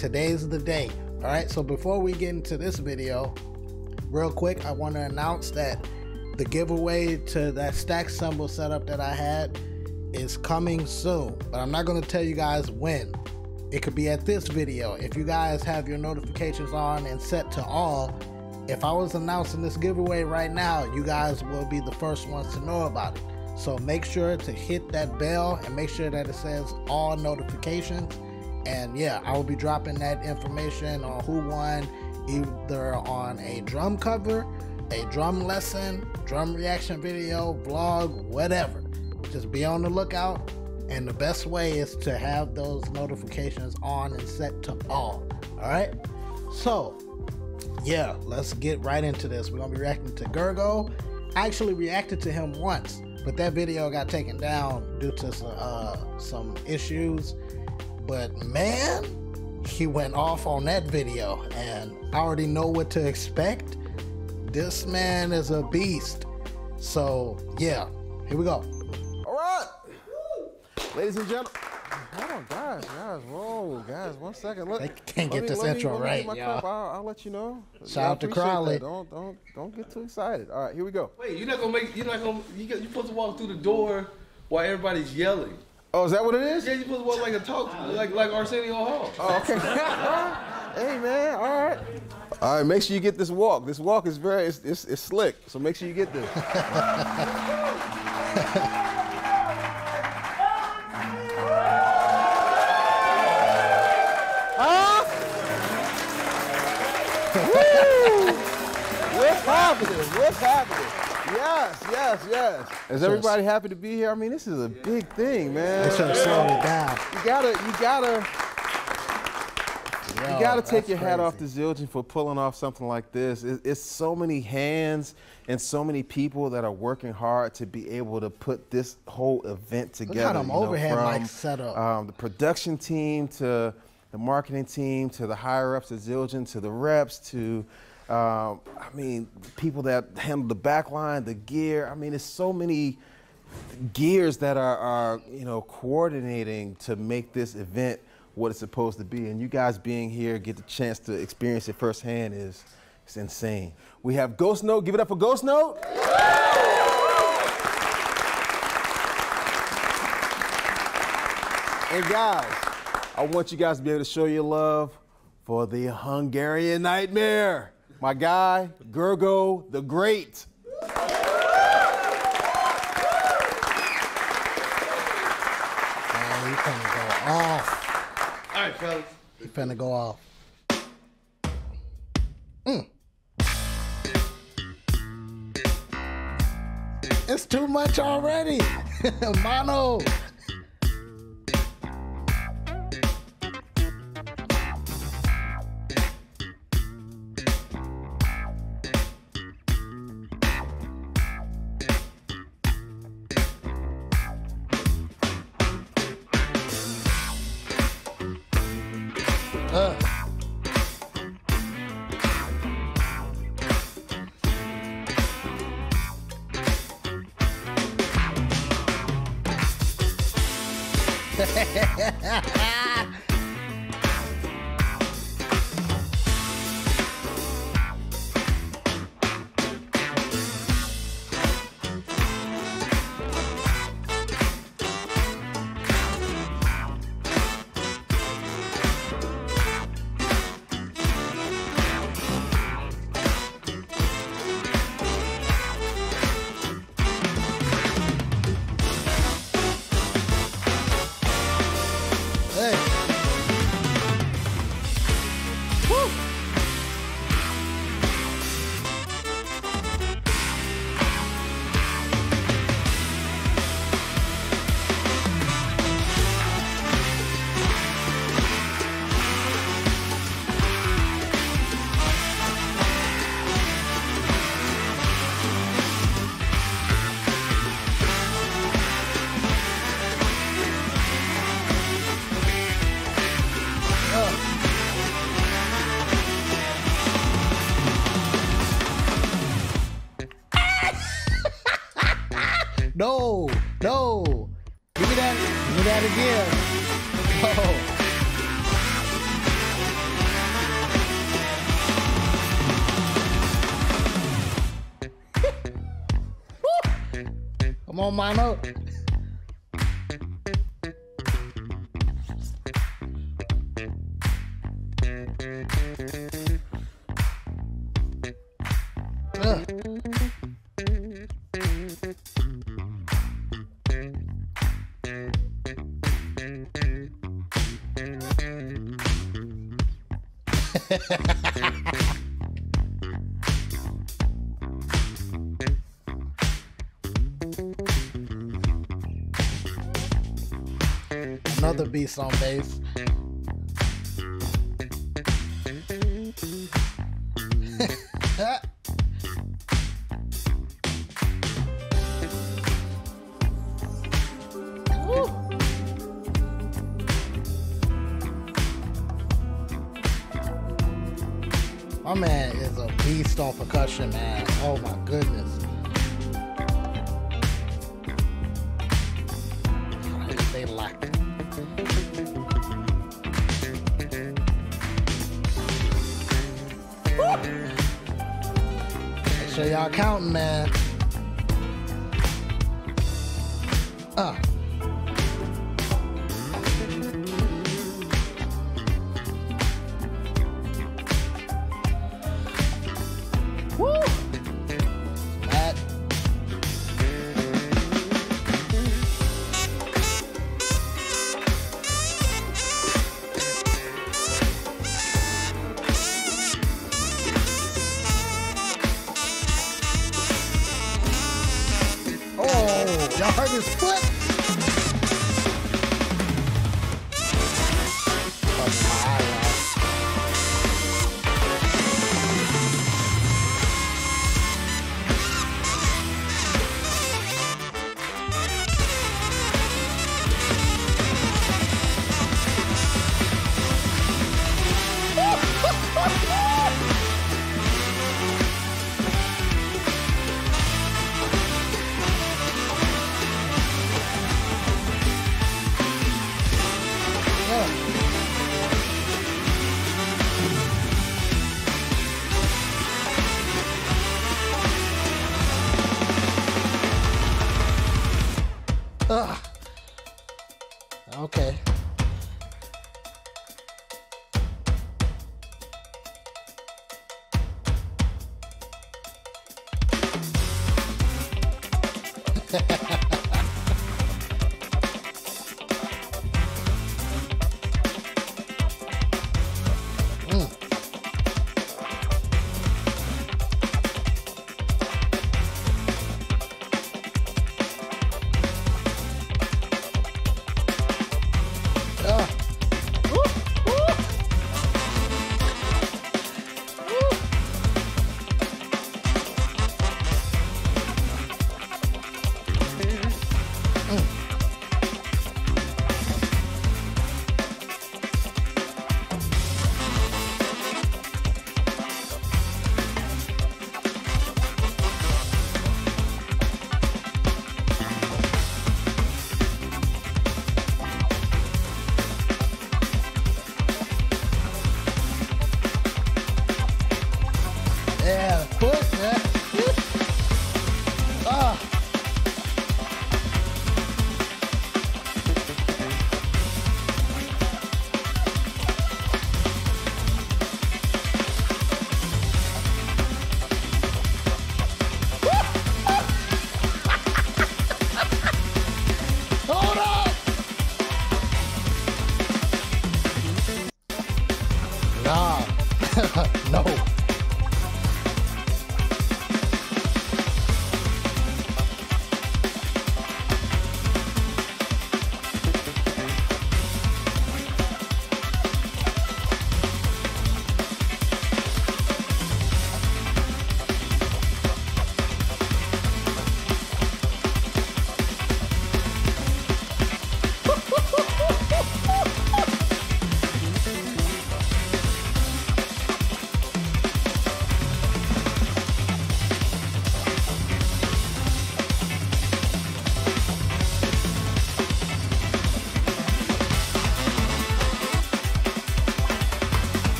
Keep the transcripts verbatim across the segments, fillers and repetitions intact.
Today's the day. All right, so before we get into this video, real quick, I want to announce that the giveaway to that stack symbol setup that I had is coming soon, but I'm not going to tell you guys when. It could be at this video. If you guys have your notifications on and set to all, if I was announcing this giveaway right now, you guys will be the first ones to know about it. So make sure to hit that bell and make sure that it says all notifications. And yeah, I will be dropping that information on who won, either on a drum cover, a drum lesson, drum reaction video, vlog, whatever. Just be on the lookout, and the best way is to have those notifications on and set to all. All right, so yeah, let's get right into this. We're gonna be reacting to Gergo. I actually reacted to him once, but that video got taken down due to some, uh, some issues. But man, he went off on that video, and I already know what to expect. This man is a beast. So yeah, here we go. All right, ladies and gentlemen. Hold on, guys, guys, whoa, guys, one second. Look, they can't get me, this intro me, right, y'all. I'll, I'll let you know. Shout out to Crowley. Don't, don't, don't get too excited. All right, here we go. Wait, you're not gonna make. You're not gonna. You you're supposed to walk through the door while everybody's yelling. Oh, is that what it is? Yeah, you supposed to walk like a talk, like like Arsenio Hall. Oh, okay. Hey, man. All right. All right. Make sure you get this walk. This walk is very, it's it's, it's slick. So make sure you get this. Huh? Woo! What's happening? What's happening? Yes, yes, yes. Is everybody happy to be here? I mean, this is a big thing, man. They should have slowed it down. You gotta, you gotta, Yo, you gotta take your hat crazy. off to Zildjian for pulling off something like this. It, it's so many hands and so many people that are working hard to be able to put this whole event together. Look how them overhead mic set up. Um, the production team to the marketing team to the higher ups at Zildjian to the reps to. Uh, I mean, people that handle the back line, the gear. I mean, there's so many gears that are, are, you know, coordinating to make this event what it's supposed to be. And you guys being here, get the chance to experience it firsthand is, it's insane. We have Ghost Note. Give it up for Ghost Note. And guys, I want you guys to be able to show your love for the Hungarian Nightmare. My guy, Gergo the Great. Man, you finna go off. All right, fellas. You finna go off. Mm. It's too much already. Mono. Uh. No, no. Give me that, give me that again. Oh. Come on, mano. Another beast on bass. My man is a beast on percussion, man. Oh my goodness. They locked it. Make sure y'all counting, man. Uh. Y'all heard his foot? Ugh. Okay. Yeah.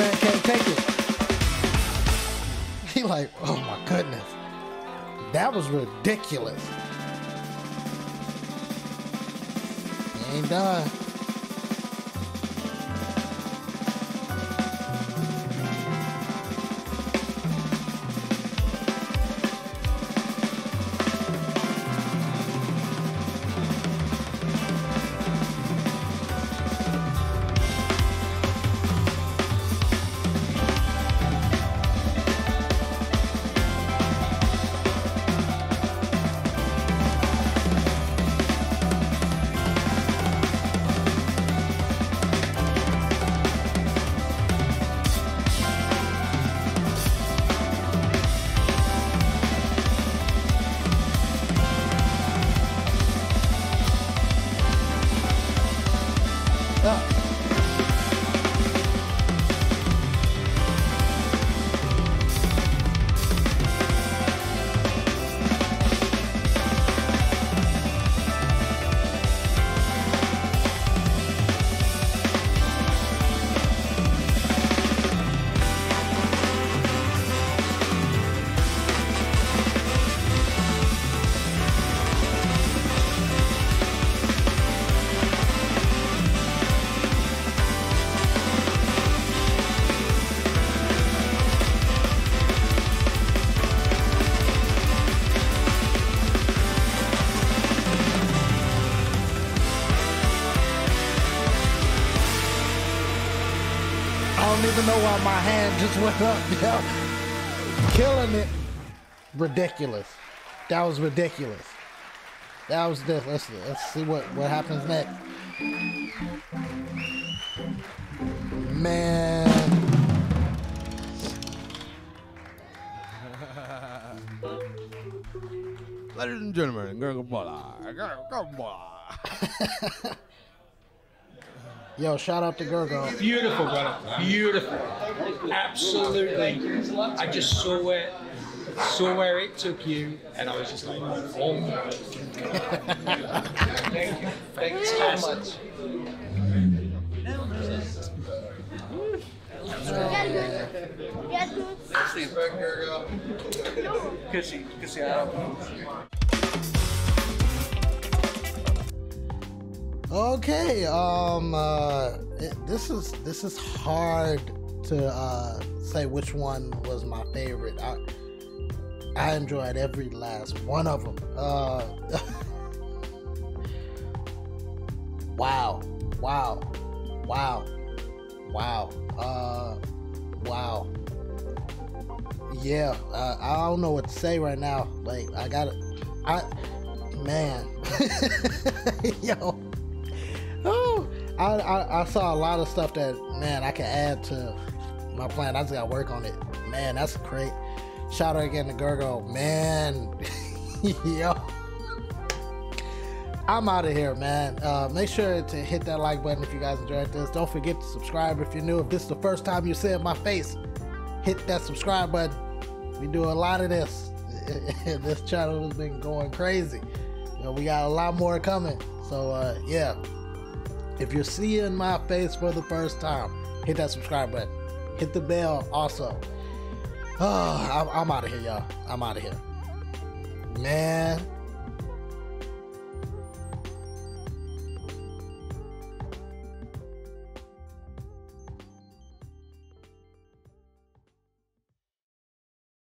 man can't take it. He like, oh my goodness. That was ridiculous. He ain't done. Know why my hand just went up, yo. Killing it. Ridiculous. That was ridiculous. That was this. Let's, let's see what, what happens next. Man. Ladies and gentlemen, Gergo Borlai. Gergo Borlai. Yo, shout out to Gergo. Beautiful, brother. Beautiful. Absolutely. I just saw where, saw where it took you, and I was just like, oh my God. Thank you. Thank you so much. Good see, good see how. Okay, um, uh, it, this is this is hard to uh, say which one was my favorite. I I enjoyed every last one of them. Uh, wow, wow, wow, wow, uh, wow. Yeah, uh, I don't know what to say right now. Like I gotta, I, man, yo. Oh, I, I, I saw a lot of stuff that, man, I can add to my plan. I just got to work on it. Man, that's great. Shout out again to Gergo. Man, yo. I'm out of here, man. Uh, make sure to hit that like button if you guys enjoyed this. Don't forget to subscribe if you're new. If this is the first time you're seeing my face, hit that subscribe button. We do a lot of this. This channel has been going crazy. You know, we got a lot more coming. So, uh, yeah. If you're seeing my face for the first time, hit that subscribe button. Hit the bell also. Oh, I'm, I'm out of here, y'all. I'm out of here. Man.